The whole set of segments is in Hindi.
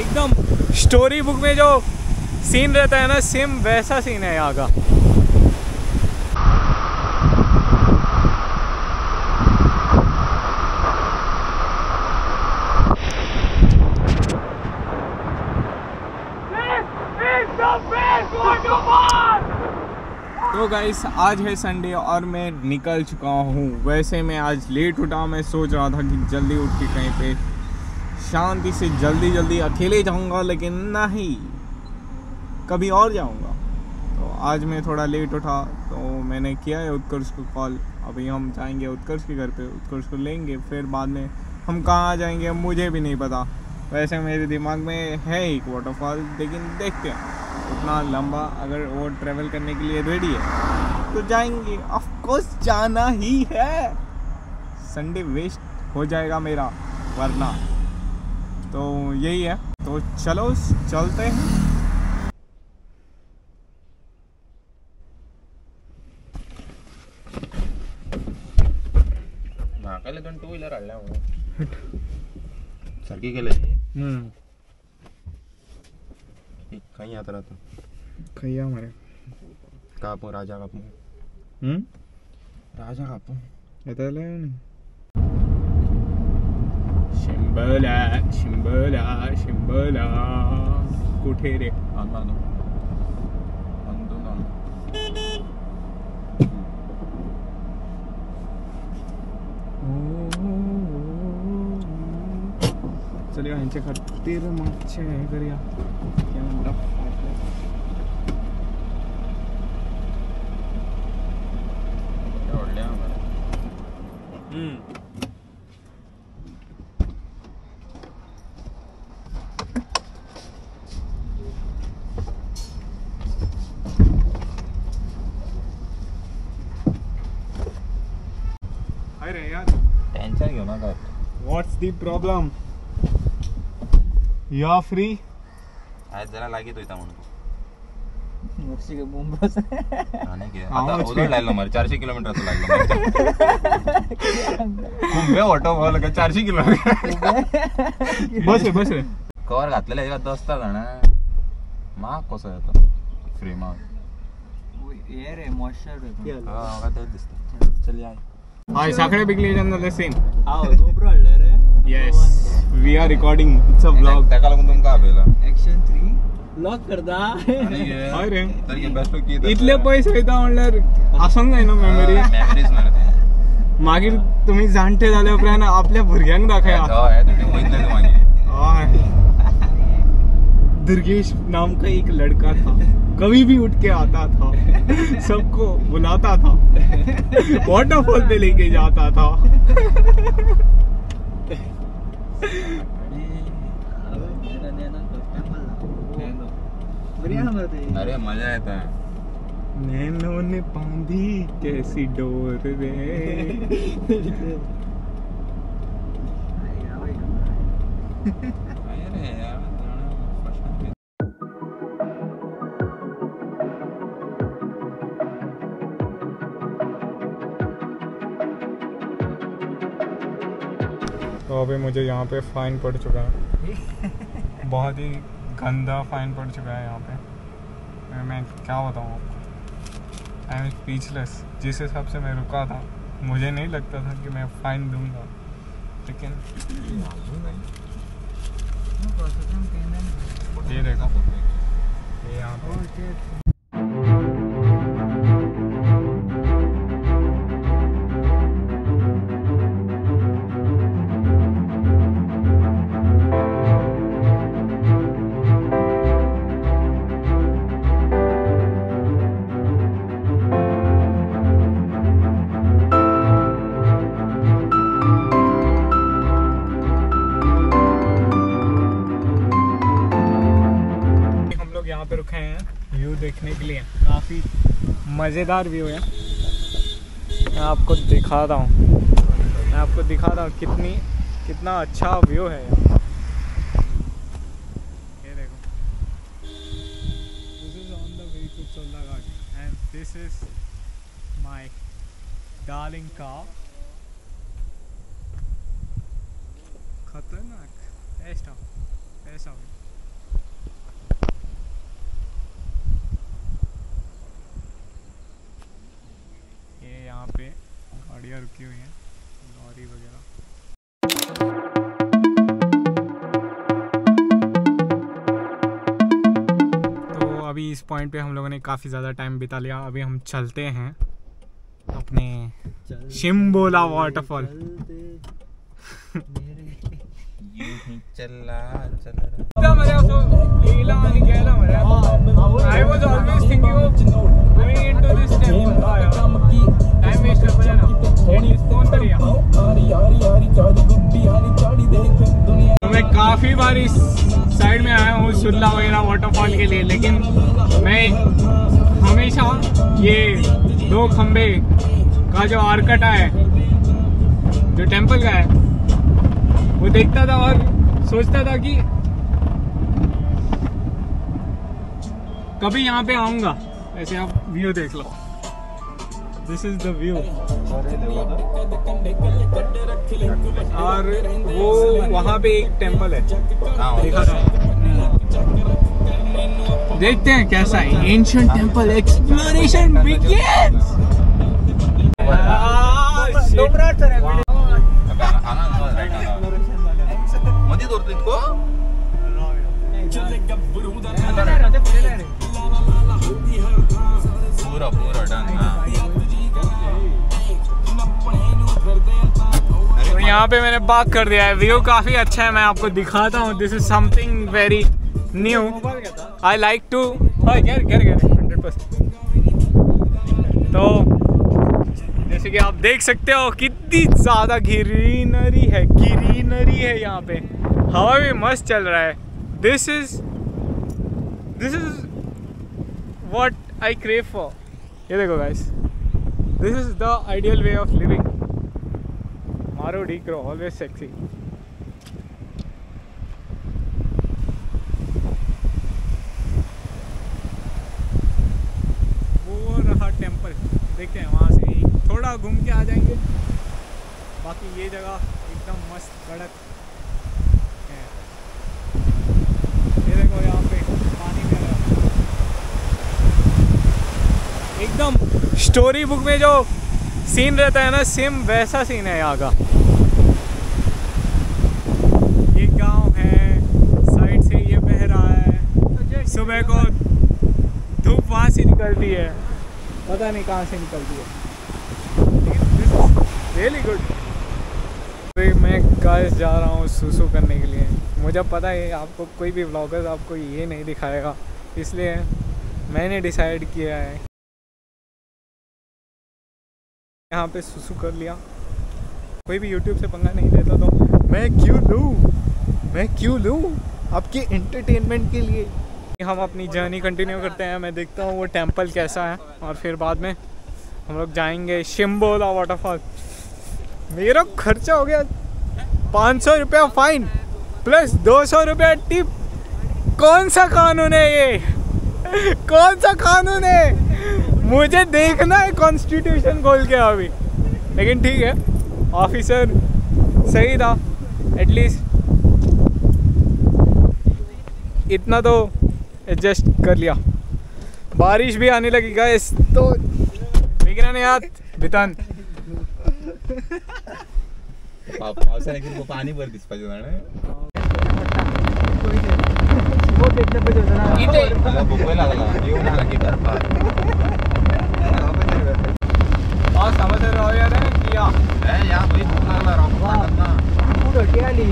एकदम स्टोरी बुक में जो सीन रहता है ना, सेम वैसा सीन है यहाँ का। तो गाइस आज है संडे और मैं निकल चुका हूँ। वैसे मैं आज लेट उठा, मैं सोच रहा था कि जल्दी उठ के कहीं पे शांति से जल्दी अकेले जाऊँगा, लेकिन नहीं, कभी और जाऊँगा। तो आज मैं थोड़ा लेट उठा, तो मैंने किया है उत्कर्ष को कॉल। अभी हम जाएंगे उत्कर्ष के घर पे, उत्कर्ष को लेंगे, फिर बाद में हम कहाँ जाएंगे मुझे भी नहीं पता। वैसे मेरे दिमाग में है एक वाटरफॉल, लेकिन देखते हैं उतना लंबा, अगर वो ट्रैवल करने के लिए रेडी है तो जाएंगे, ऑफ कोर्स जाना ही है। संडे वेस्ट हो जाएगा मेरा वरना। तो यही है, तो चलो चलते हैं। टू व्हीलर सरकी के लिए कहीं आता रहता कहीं हमारे कापू राजा कापू राजा कापू ऐसा ले नहीं। शिम्बोला शिम्बोला शिम्बोला कुठे रे आंगन आंदोलन चलिए ह्यांचे खाते रे मागचे करूया अरे यार टेंशन क्यों ना कर। What's the problem? You are free? आज जरा लागे तो इतना म्हणून मुक्षी के बोंबस आणि के आता उधर लागलो मार 400 किलोमीटर तो लागलो खूप बे ऑटो भाव लगा 400 किलोमीटर बस रे कवर घातलेला आहे 10 ता जाणा मा कसं येतो फ्री मा एअर आहे मॉइश्चर आहे हां वाटत दिसतं चल यार हाय साखळे बिकले जन द सेम आओ गोप्रो हल्ले रे yes we are recording it's a vlog taka lagun tumka avela action 3 vlog karda hai re tar ye best ki itle paise eta onlar asang hai na memories marate magir tumhi jante jale upran apल्या भुरग्यांक दाखया होय तुम्ही मोहितले तुम्हाने होय दुर्गेश नाम का एक लड़का था कभी भी उठ के आता था सबको बुलाता था वाटरफॉल पे लेके जाता था अरे मजा आता है नैनों ने बांधी कैसी डोर रे तो अभी मुझे यहाँ पे फाइन पड़ चुका है, बहुत ही गंदा फाइन पड़ चुका है यहाँ पे। मैं क्या बताऊँ आपको, आई एम स्पीचलेस। जिस हिसाब से मैं रुका था मुझे नहीं लगता था कि मैं फाइन दूंगा, लेकिन ये देखो ये यहाँ पे रुके हैं व्यू देखने के लिए। काफी मजेदार व्यू है, मैं आपको दिखा रहा हूँ कितना अच्छा व्यू है। ये देखो, this is on the way to Shola Ghat and this is my darling car. खतरनाक ऐसा हो गया। ये यहाँ पे गाड़ियाँ रुकी हुई हैं, लॉरी वगैरह। अभी इस पॉइंट पे हम लोगों ने काफ़ी ज़्यादा टाइम बिता लिया। अभी हम चलते हैं अपने शिम्बोला वाटरफॉल। मैं काफ़ी बार इस साइड में आया हूँ शिम्बोला वगैरह वाटरफॉल के लिए, लेकिन मैं हमेशा ये दो खंबे का जो आर्कटा है, जो टेंपल का है, वो देखता था और सोचता था कि कभी यहाँ पे आऊँगा। ऐसे आप व्यू देख लो, दिस इज द व्यू। और वो वहाँ पे एक टेम्पल है, देखते हैं कैसा है। Ancient temple exploration begins. पूरा पूरा डन। यहाँ पे मैंने पार्क कर दिया है। व्यू काफ़ी अच्छा है, मैं आपको दिखाता हूँ। This is something very new. I like to तो जैसे कि आप देख सकते हो कितनी ज़्यादा ग्रीनरी है, ग्रीनरी है यहाँ पे। हवा भी मस्त चल रहा है। This is what I crave for. ये देखो guys, this is the ideal way of living. Maro D Crow, always sexy. वो रहा टेम्पल, देखते हैं वहाँ से ही थोड़ा घूम के आ जाएंगे। बाकी ये जगह एकदम मस्त कड़क है। ये देखो यहाँ पे पानी में एकदम स्टोरी बुक में जो सीन रहता है ना, सेम वैसा सीन है यहाँ का। ये गांव है, साइड से ये बह रहा है। सुबह को धूप वहाँ से निकलती है, पता नहीं कहाँ से निकलती है। Really good. मैं गाइस जा रहा हूँ सुसु करने के लिए। मुझे पता है आपको कोई भी व्लॉगर्स आपको ये नहीं दिखाएगा, इसलिए मैंने डिसाइड किया है यहाँ पे सुसु कर लिया। कोई भी YouTube से पंगा नहीं लेता तो मैं क्यों लूँ आपके एंटरटेनमेंट के लिए। हम अपनी जर्नी कंटिन्यू करते हैं। मैं देखता हूँ वो टेंपल कैसा है और फिर बाद में हम लोग जाएंगे शिम्बोला वाटरफॉल। मेरा खर्चा हो गया 500 रुपया फाइन प्लस 200 रुपया टिप। कौन सा कानून है ये? कौन सा कानून है? मुझे देखना है कॉन्स्टिट्यूशन खोल के अभी, लेकिन ठीक है, ऑफिसर सही था। एटलीस्ट इतना तो एडजस्ट कर लिया। बारिश भी आने लगी गाइस, तो बिगड़ा नहीं यार बितान। पानी भर दिस पाहिजे और समझ रहा हो यार किया है यहाँ पे ना रहा ना पूरा केली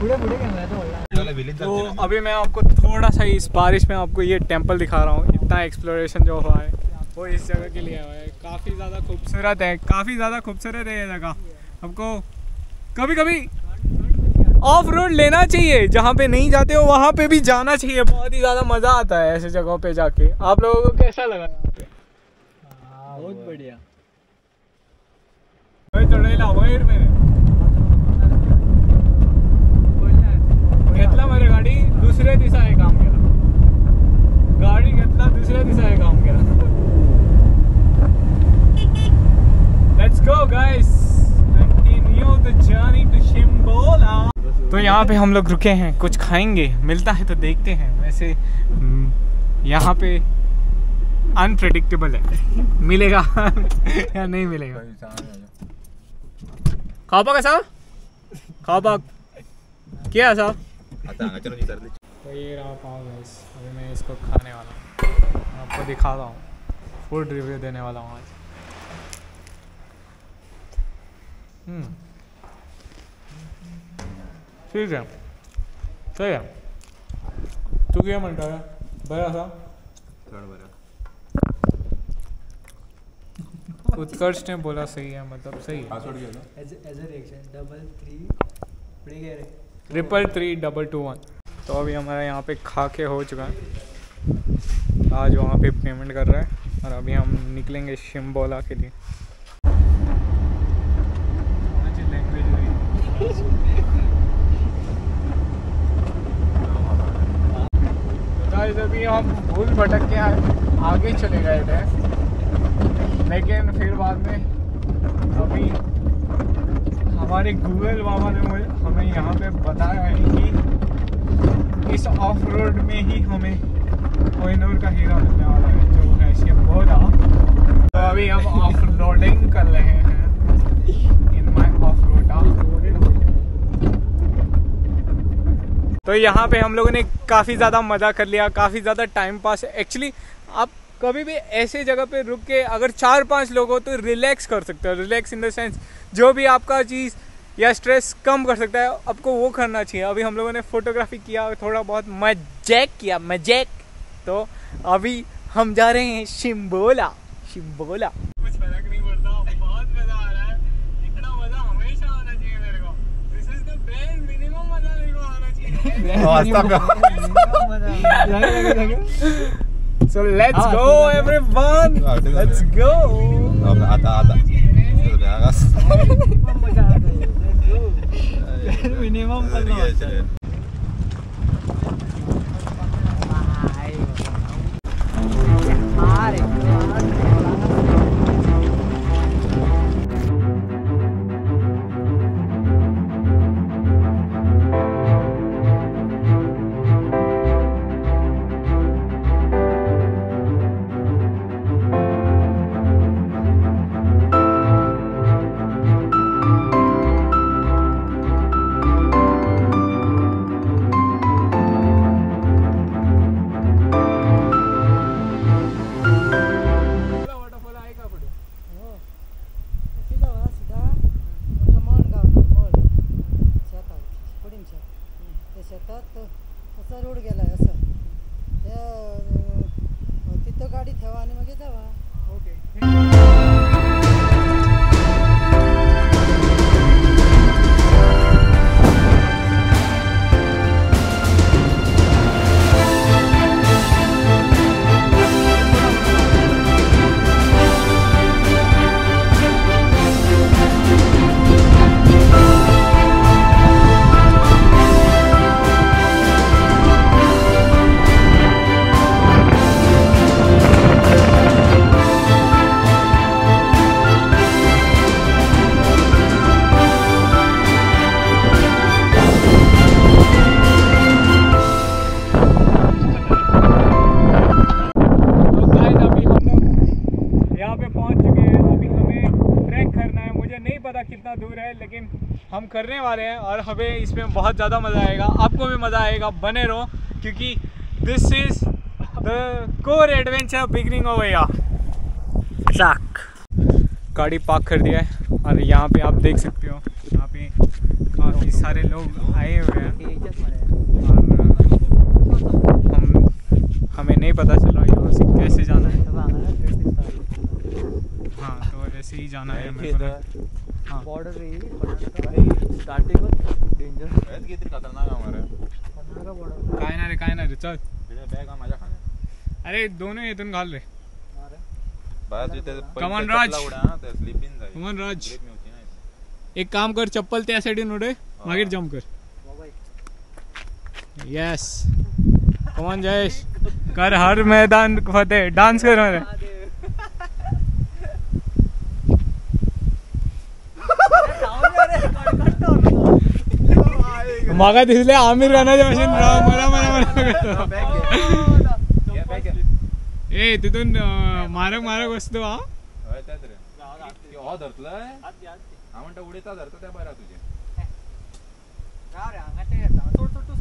पूरे कैमरा था। तो अभी मैं आपको थोड़ा सा इस बारिश में आपको ये टेंपल दिखा रहा हूँ। इतना एक्सप्लोरेशन जो हुआ है वो इस जगह के लिए हुआ है। काफ़ी ज़्यादा खूबसूरत है, काफ़ी ज़्यादा खूबसूरत है ये जगह। आपको कभी कभी ऑफ रोड लेना चाहिए, जहाँ पे नहीं जाते हो वहाँ पे भी जाना चाहिए। बहुत ही ज़्यादा मज़ा आता है ऐसे जगहों पे जाके। आप लोगों को कैसा लगा यहाँ पे? बहुत बढ़िया। घेतला मेरे गाड़ी दुसरे दिशा हे काम केलं। गाडी घेतला दुसऱ्या दिशा हे काम केलं। Let's go guys, continue the journey to Shimbola. तो यहाँ पे हम लोग रुके हैं, कुछ खाएंगे, मिलता है तो देखते हैं। वैसे यहाँ पे अनप्रेडिक्टेबल है, मिलेगा या नहीं मिलेगा। खाओ का साहब, खाओ क्या साहब। तो ये रहा पाव गाइस, अभी मैं इसको खाने वाला हूँ, आपको दिखा रहा हूँ, फूड रिव्यू देने वाला हूँ आज। ठीक है, सही है। तू क्या मन कर बड़ा सा उत्कर्ष ने बोला सही है, मतलब सही है। 333-322-1। तो अभी हमारा यहाँ पे खा के हो चुका है, आज वहाँ पे पेमेंट कर रहा है और अभी हम निकलेंगे शिम्बोला के लिए। अभी हम भूल भटक के आगे चले गए थे, लेकिन फिर बाद में अभी हमारे गूगल बाबा ने हमें यहाँ पे बताया है कि इस ऑफ रोड में ही हमें कोहिनूर का हीरा मिलने वाला है, जो है शिम्बोला। तो अभी हम ऑफ रोडिंग कर रहे हैं। तो यहाँ पे हम लोगों ने काफ़ी ज़्यादा मज़ा कर लिया, काफ़ी ज़्यादा टाइम पास। एक्चुअली आप कभी भी ऐसे जगह पे रुक के अगर 4-5 लोग हो तो रिलैक्स कर सकते हो। रिलैक्स इन द सेंस जो भी आपका चीज़ या स्ट्रेस कम कर सकता है, आपको वो करना चाहिए। अभी हम लोगों ने फ़ोटोग्राफी किया, थोड़ा बहुत मजैक किया, मजैक। तो अभी हम जा रहे हैं शिम्बोला। शिम्बोला कुछ फर्क नहीं पड़ता, बहुत मज़ा आ रहा है। इतना मज़ा हमेशा आना चाहिए मेरे को, this is the best minimum मज़ा मेरे को आना चाहिए। So let's go everyone, let's go. आता मिनिमम दूर है, लेकिन हम करने वाले हैं और हमें इसमें बहुत ज़्यादा मज़ा आएगा, आपको भी मज़ा आएगा। बने रहो, क्योंकि this is the core adventure beginning of या। गाड़ी पार्क कर दिया है और यहाँ पे आप देख सकते हो, यहाँ पे काफ़ी सारे लोग आए हुए हैं और हमें नहीं पता चला यहाँ से कैसे जाना है। हाँ, तो ऐसे ही जाना है मेरे को। हाँ। बॉर्डर स्टार्टिंग डेंजर खतरनाक हमारा काय ना रे चल बैग मजा खाने। अरे दोनों इथून घाल रे कमन राज एक काम कर, चप्पल त्या साइडीन उडे मागीर जंप कर। यस कमन जयेश कर, हर मैदान फतेह। डांस कर मारे मागा दिसले आमिर राणाचे भाषेत मला मला ए तिथून मारक मारक वस्तू हा होय त्यात रे की हो धरतलाय हा म्हणता उडीता धरतो त्या बरा तुझे राव रे हांगा ते येता सोड सोड सोड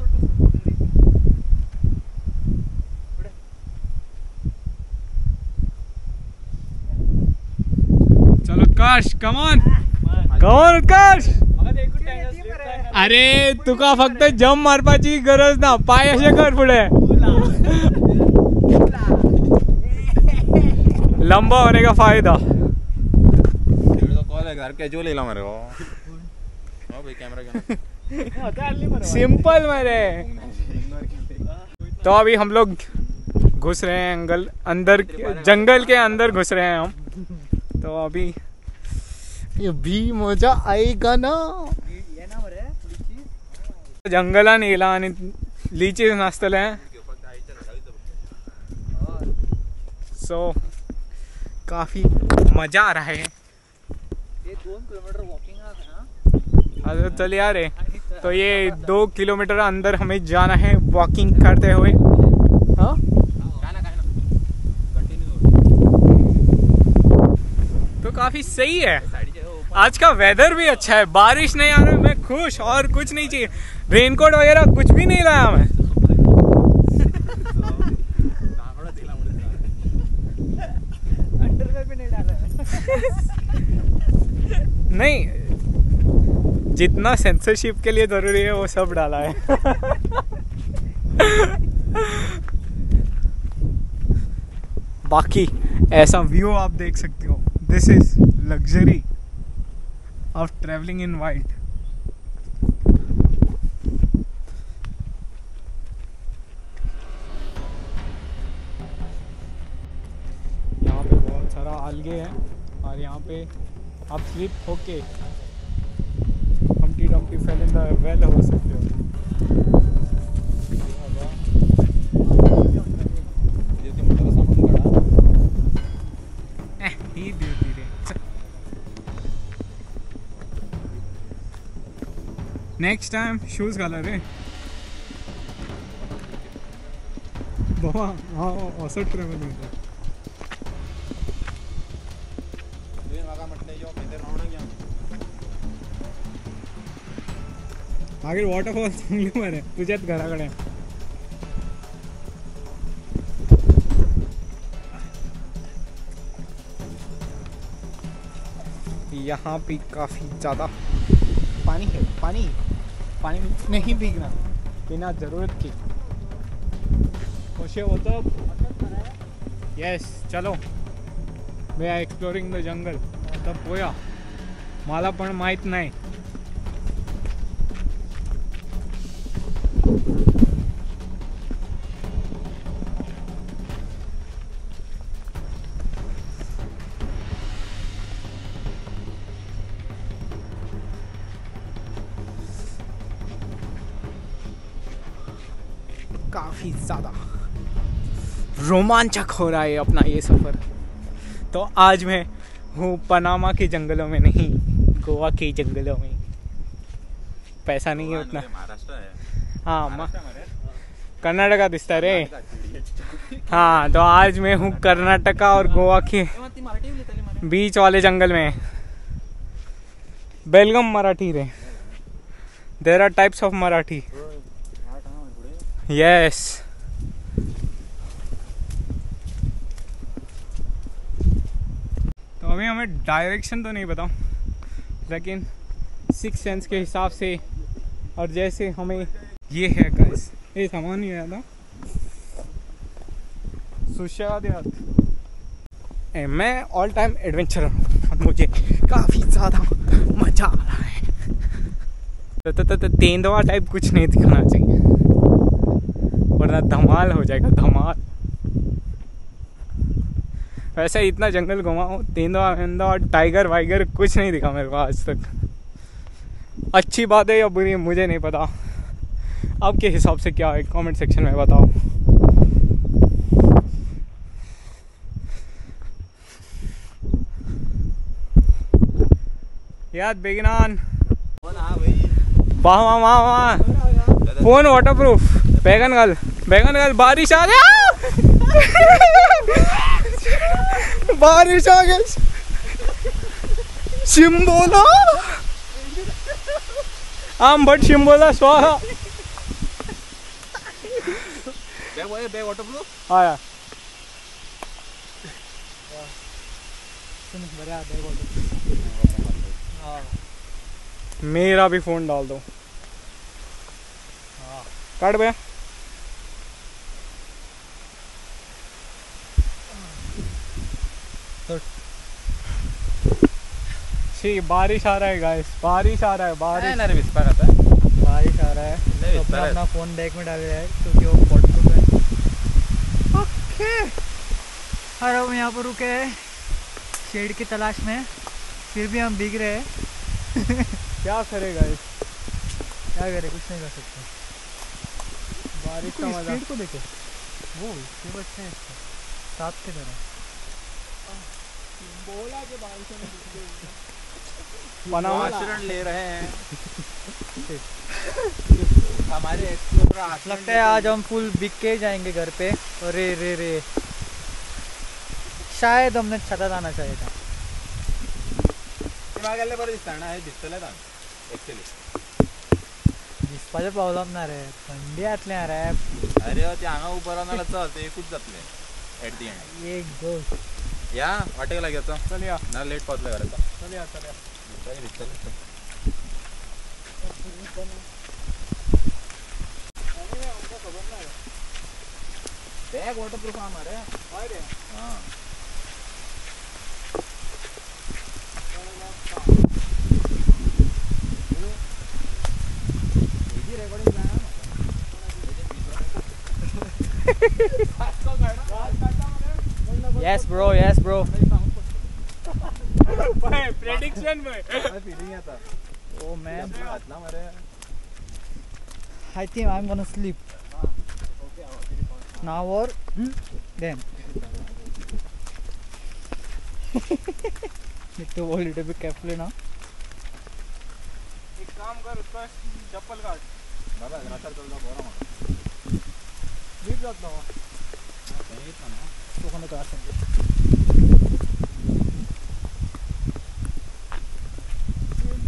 सोड चलो उत्कर्ष कम ऑन उत्कर्ष अरे तुका फक्त जंप मारपाची गरज ना पाय असे कर पुढे लंबा होने का फायदा सिंपल मारे तो अभी हम लोग घुस रहे हैं अंगल अंदर जंगल के अंदर घुस रहे हैं हम तो अभी ये भी मजा आएगा ना जंगलान येला आणि लीचीस नाचतले सो काफी मजा आ रहा है ये 2 किलोमीटर वॉकिंग आज चल यार तो ये 2 किलोमीटर अंदर हमें जाना है वॉकिंग करते हुए हाँ काफी सही है। आज का वेदर भी अच्छा है बारिश नहीं आ रहा मैं खुश और कुछ नहीं चाहिए रेनकोट वगैरह कुछ भी नहीं लाया मैं नहीं जितना सेंसरशिप के लिए जरूरी है वो सब डाला है बाकी ऐसा व्यू आप देख सकते हो This is luxury of traveling in wild. यहाँ पे बहुत सारा अलगे है और यहाँ पे आप स्लिप होके Humpty Dumpty fell in the well हो सकते हो नेक्स्ट टाइम शूज घाला रे बाबा हा असं ट्रॅव्हल होतं मी मागा म्हटलं यो इथे राहणार या मागे वॉटरफॉल चांगली मारे तुझ्याच घराकडे यहाँ पे काफी ज्यादा पानी है पानी पानी नहीं भीगना बिना जरूरत की खुशी हो तो यस चलो we are exploring the jungle तब पोया मला पण माहित नाही काफ़ी ज़्यादा रोमांचक हो रहा है अपना ये सफ़र तो आज मैं हूँ पनामा के जंगलों में नहीं गोवा के जंगलों में पैसा नहीं है उतना हाँ कर्नाटका दिसता रे हाँ तो आज मैं हूँ कर्नाटका और गोवा के बीच वाले जंगल में बेलगम मराठी रे there are types of Marathi Yes. तो अभी हमें डायरेक्शन तो नहीं पता लेकिन सिक्स सेंस के हिसाब से और जैसे हमें ये है गाइस ये सामान ही आया था सुशाद यार मैं ऑल टाइम एडवेंचरर हूँ और मुझे काफ़ी ज़्यादा मज़ा आ रहा है तो तेंदुआ टाइप कुछ नहीं दिखाना चाहिए वरना धमाल हो जाएगा धमाल वैसे इतना जंगल घुमाओ तेंदुआ वेंदुआ और टाइगर वाइगर कुछ नहीं दिखा मेरे को आज तक अच्छी बात है या बुरी मुझे नहीं पता आपके हिसाब से क्या है कमेंट सेक्शन में बताओ याद बेगिनान वाह वाह वाह वाह फोन वाटरप्रूफ बैगन गर्ल बारिश आ गया बारिश आ गई। शिम्बोला आम बट शिम्बोला स्वाहा वाटरप्रूफ आया मेरा भी फोन डाल दो काट भैया। ठीक बारिश आ रहा है गाइस, बारिश नर्वस पर आता है, बारिश आ रहा है तो अपना फोन बैग में डाल रहा है क्योंकि वो वाटरप्रूफ है। ओके अरे हम यहाँ पर रुके हैं शेड की तलाश में, फिर भी हम भीग रहे हैं क्या करेगा गाइस, क्या करें कुछ नहीं कर सकते। बारिश का मजा देखो वो स्पीड अच्छा है इसका साथ के तरह बोला के बारिश में बनावरण ले रहे हैं हमारे एक्सप्लोरर। लगता है आज हम फुल बिक के जाएंगे घर पे। अरे रे रे शायद हमने छतात आना चाहिए था। दिसपाचे प्रॉब्लम ना रे थंडी आतले रे। अरे ते हांगा उबो रावनाला चल ते एकूच जातले एट दी एंड एक गोल या वाटेक लाग येता चल या ना लेट पावतले घरा चल या अरे हमका खबर ना बैग वाटरप्रूफ आ मारे होय रे। हां yes bro bhai prediction bhai feeling aata oh man atla mare I think I'm going to sleep now or then need to hold it a bit carefully now। ek kaam kar uska chappal kaat baba jara tar chal da bora ma deep jat na nahi tha na तो कौन का समझे।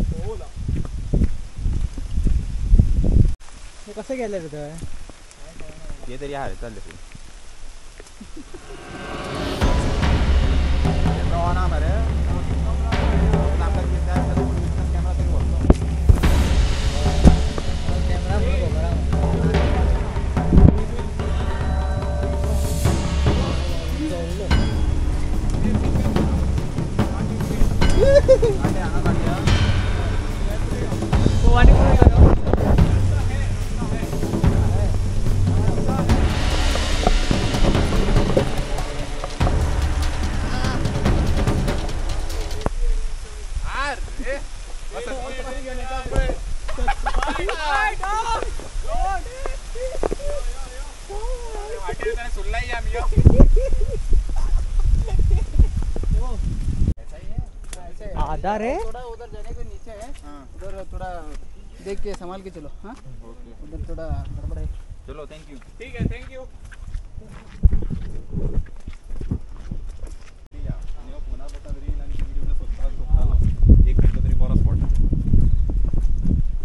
बोला ये कैसे गेले रे तो ये तेरी हार चल ले रवाना मारे नामक कितना कैमरा से बोलता कैमरा में बोल रहा उधर जाने के नीचे है उधर थोड़ा देख के संभाल के चलो। हाँ उधर थोड़ा गड़बड़ है। चलो थैंक यू। ठीक है थैंक यू।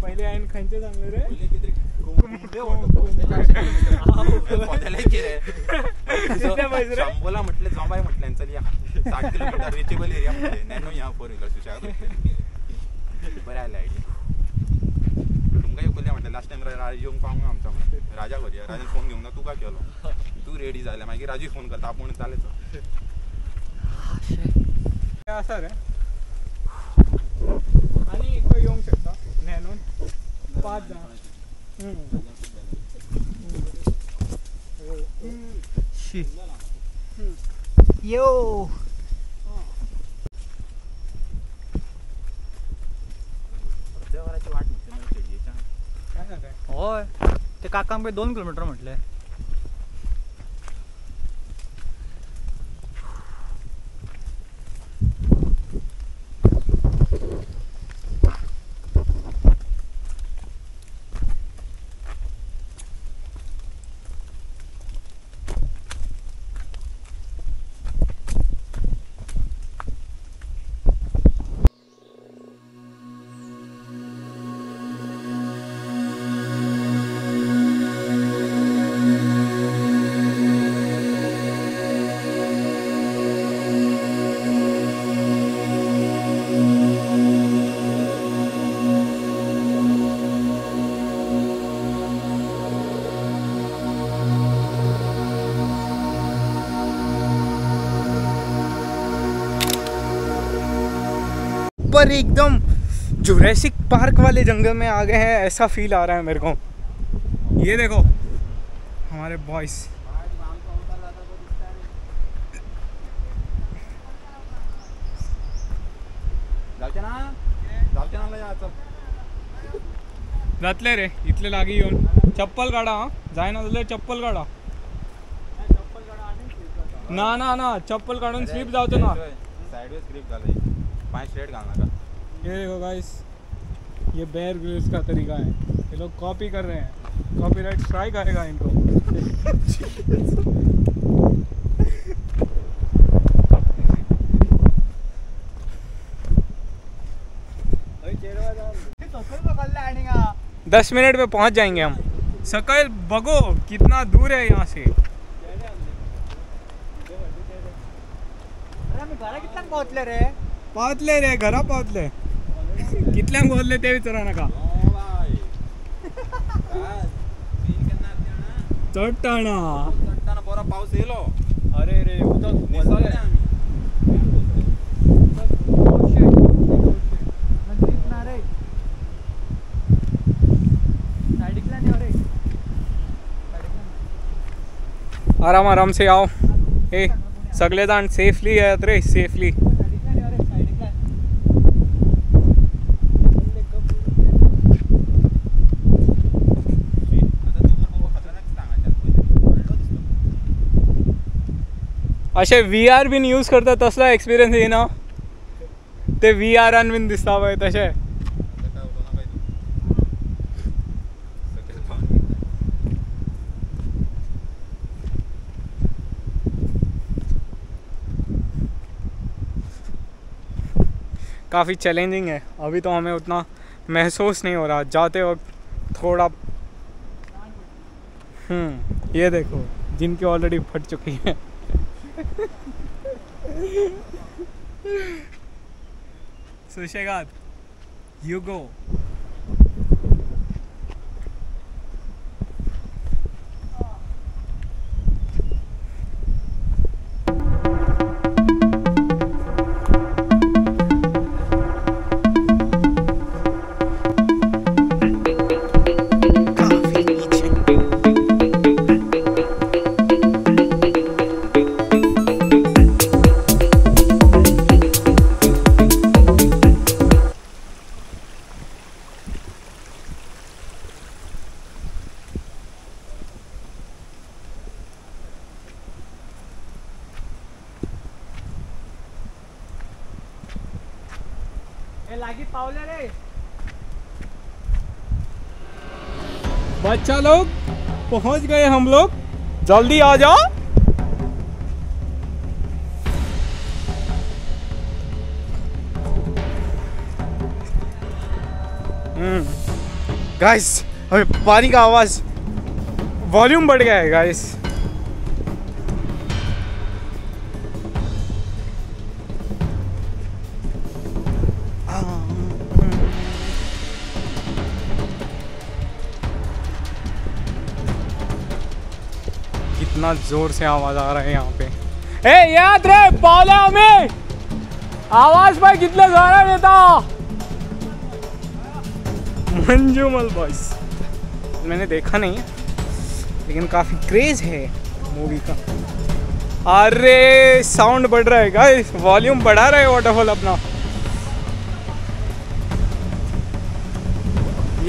पहिले आईन खायचे चांगले रे शंभोला म्हटले जांबाई म्हटले चल या 60 किलोमीटर रिचेबल एरिया म्हटले नॅनो या फोर व्हीलर सुशा बरं आला आयडिया तुमका येऊ कोल्या म्हटले लास्ट टाइम येऊन पाहूंगा आमचा राजा घरिया राजा फोन घेऊन ना तू का केलो तू रेडी झाला मागीर राजू फोन करता आपण चालेच असा रे आणि इकडे येऊ शकता नॅनो 5 जण यो होय ते काका आमगे 2 किलोमीटर म्हटले प्रॉपर एकदम जुरासिक पार्क वाले जंगल में आ गए हैं, ऐसा फील आ रहा है मेरे को। ये देखो हमारे बॉयस, जातले रे इतले लागी येऊन चप्पल काढा हा, जायना झाले चप्पल काढा ना ना ना, चप्पल काढून स्लिप जावतो ना, साइडवेज ग्रिप झाले, पाय स्ट्रेट घाल नका। ये देखो गाइस, ये बेयर ग्रिल्स का तरीका है, ये लोग कॉपी कर रहे हैं, कॉपीराइट स्ट्राइक आएगा इनको। अरे चेहरा जाओ, ये तोकल तो कल्ला आणेगा, 10 मिनट में पहुंच जाएंगे हम। सकल बगो कितना दूर है यहाँ से। पावतले रे घरा पावतले कितल्यांक बोलले ते विचारा नका। चडटाणा चडटाणा बरो पावस येयलो। अरे रे उदक निसरले आम्ही। आराम आराम से आओ ए सगले जाण सेफली येत रे, सेफली असे VR बीन यूज करता तसला एक्सपीरियंस येना ते VR बीन दिसता पळय तसे। काफ़ी चैलेंजिंग है, अभी तो हमें उतना महसूस नहीं हो रहा, जाते वक्त थोड़ा ये देखो जिनकी ऑलरेडी फट चुकी है। सुशेगाद यू गो। बच्चा लोग पहुंच गए हम लोग, जल्दी आ जाओ। गाइस अभी पानी का आवाज वॉल्यूम बढ़ गया है गाइस। इतना जोर से आवाज आ रहा है यहाँ पे। ए याद रे पावला में आवाज पर कितने जोर देता। मंजूमल बॉयस मैंने देखा नहीं लेकिन काफी क्रेज है मूवी का। अरे साउंड बढ़ रहा है गाइस, वॉल्यूम बढ़ा रहा है वाटरफॉल अपना।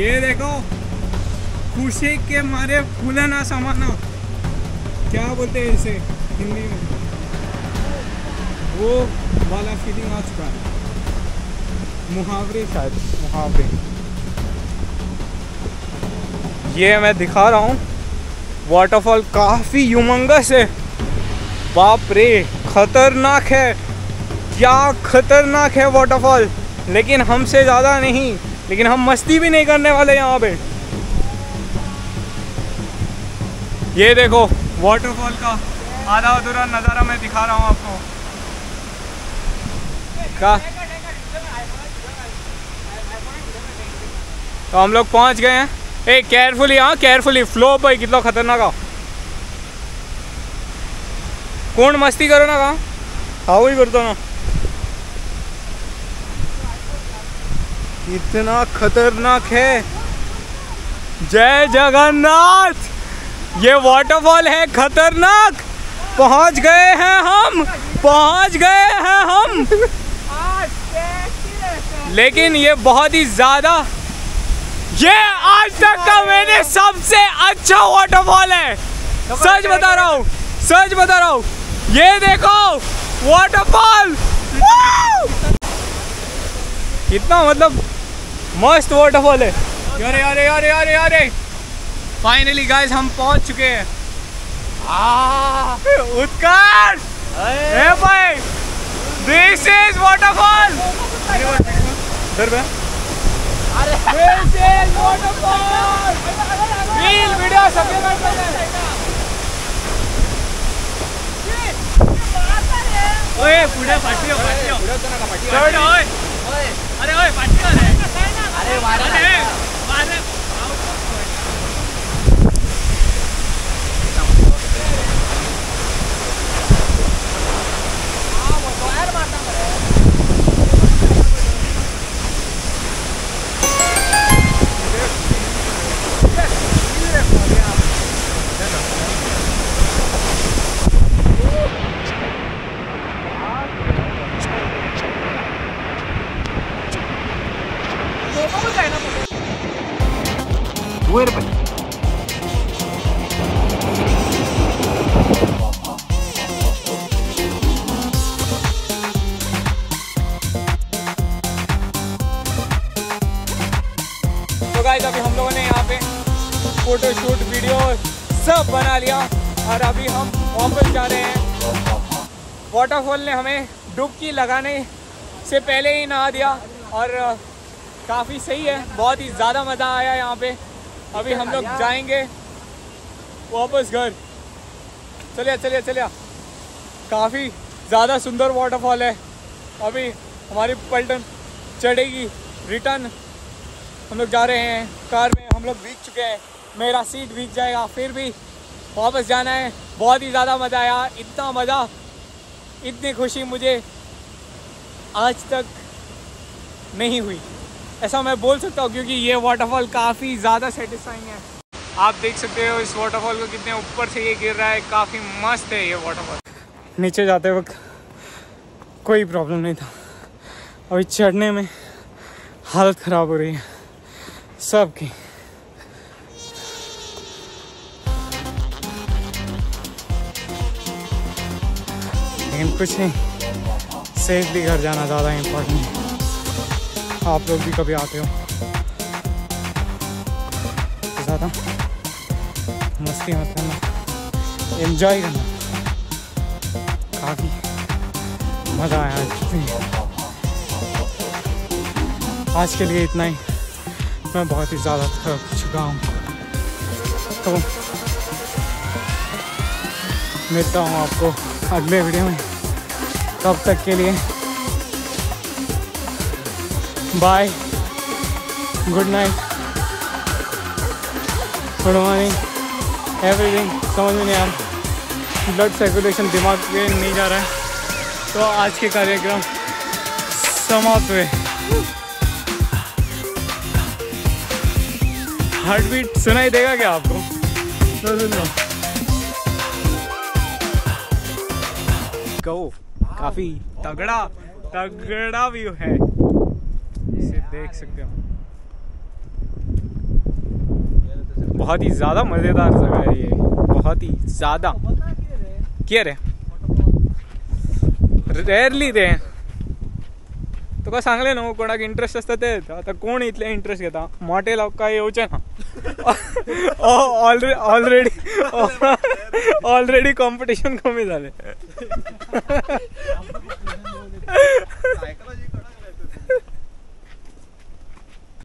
ये देखो खुशी के मारे फूले ना समाना, क्या बोलते हैं इसे हिंदी में, वो वाला फीलिंग आ चुका है। मुहावरे शायद, मुहावरे ये मैं दिखा रहा हूँ। वाटरफॉल काफ़ी ह्यूमंगस है, बाप रे खतरनाक है, क्या खतरनाक है वाटरफॉल। लेकिन हमसे ज़्यादा नहीं, लेकिन हम मस्ती भी नहीं करने वाले यहाँ पे। ये देखो वाटरफॉल का आधा अधूरा नज़ारा मैं दिखा रहा हूँ आपको का। तो हम लोग पहुँच गए हैं। ए केयरफुली, हाँ केयरफुली फ्लो भाई कितना खतरनाक है। कोण मस्ती करो ना का हाउ ही करतो ना। इतना खतरनाक है। जय जगन्नाथ। ये वाटरफॉल है खतरनाक। पहुंच गए हैं हम लेकिन ये बहुत ही ज़्यादा, ये आज तक का मैंने सबसे अच्छा वाटरफॉल है। सच बता रहा हूँ। ये देखो वाटरफॉल, इतना मतलब मस्त वाटरफॉल है। यारे फाइनली गाइस हम पहुंच चुके हैं। उत्कर्ष है भाई, this is waterfall. Reel video सब ओए पूरा फाटियो थर्ड ओए अरे ओए फाटियो रे अरे वारे वारे आ वो वायर मारता अभी हम लोगों ने यहाँ पे फोटो शूट वीडियो सब बना लिया और अभी हम वापस जा रहे हैं। वाटरफॉल ने हमें डुबकी लगाने से पहले ही नहा दिया और काफ़ी सही है, बहुत ही ज़्यादा मज़ा आया यहाँ पे। अभी हम लोग जाएंगे वापस घर। चलिए काफ़ी ज़्यादा सुंदर वाटरफॉल है। अभी हमारी पलटन चढ़ेगी रिटर्न। हम लोग जा रहे हैं कार में, हम लोग भीग चुके हैं, मेरा सीट भीग जाएगा, फिर भी वापस जाना है। बहुत ही ज़्यादा मज़ा आया, इतना मज़ा, इतनी खुशी मुझे आज तक नहीं हुई, ऐसा मैं बोल सकता हूँ, क्योंकि ये वाटरफॉल काफ़ी ज़्यादा सेटिस्फाइंग है। आप देख सकते हो इस वाटरफॉल को कितने ऊपर से ये गिर रहा है, काफ़ी मस्त है ये वाटरफॉल। नीचे जाते वक्त कोई प्रॉब्लम नहीं था, अभी चढ़ने में हालत ख़राब हो रही है सबकी। लेकिन कुछ नहीं, सेफली घर जाना ज़्यादा इम्पोर्टेंट है। आप लोग भी कभी आते हो तो ज़्यादा मस्ती मत करना, एंजॉय करना। काफ़ी मज़ा आया, आज के लिए इतना ही। मैं बहुत ही ज़्यादा थक चुका हूँ तो मिलता हूँ आपको अगले वीडियो में। तब तक के लिए bye, good night, good morning, everything. समझ में नहीं आ रहा, ब्लड सर्कुलेशन दिमाग में नहीं जा रहा है, तो आज के कार्यक्रम समाप्त हुए। हार्ट बीट सुनाई देगा क्या आपको? गो काफी तगड़ा व्यू है, इसे देख सकते हो। बहुत ही ज्यादा मजेदार जगह है ये, बहुत ही ज्यादा रेयरली रे तुका सांगले न्हू कोणाक इंट्रस्ट आसता ते। आता कोण इतले इंट्रस्ट घेता, मोटे लोक काय येवचे ना। ऑलरेडी कॉम्पिटिशन कमी झाले।